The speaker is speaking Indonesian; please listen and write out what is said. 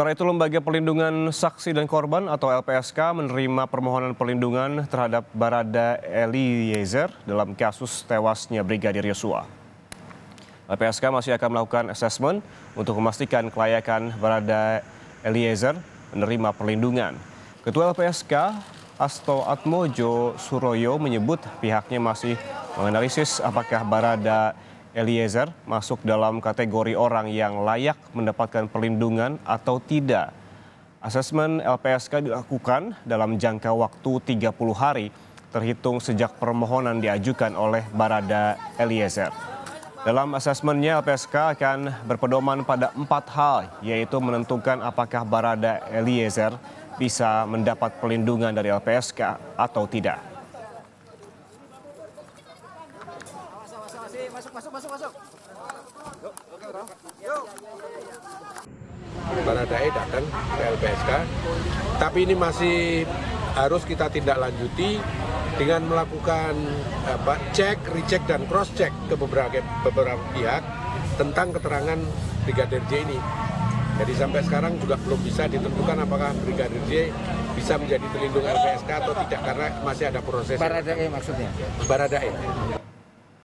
Sementara itu, Lembaga Pelindungan Saksi dan Korban atau LPSK menerima permohonan perlindungan terhadap Bharada Eliezer dalam kasus tewasnya Brigadir Yosua. LPSK masih akan melakukan asesmen untuk memastikan kelayakan Bharada Eliezer menerima perlindungan. Ketua LPSK, Hasto Atmojo Suroyo, menyebut pihaknya masih menganalisis apakah Bharada Eliezer masuk dalam kategori orang yang layak mendapatkan perlindungan atau tidak. Asesmen LPSK dilakukan dalam jangka waktu 30 hari terhitung sejak permohonan diajukan oleh Bharada Eliezer. Dalam asesmennya, LPSK akan berpedoman pada 4 hal, yaitu menentukan apakah Bharada Eliezer bisa mendapat perlindungan dari LPSK atau tidak. Masuk. Bharada datang ke LPSK, tapi ini masih harus kita tindak lanjuti dengan melakukan cek, recheck dan cross check ke beberapa pihak tentang keterangan Brigadir J ini. Jadi sampai sekarang juga belum bisa ditentukan apakah Brigadir J bisa menjadi terlindung LPSK atau tidak, karena masih ada proses. Bharada maksudnya. Bharada.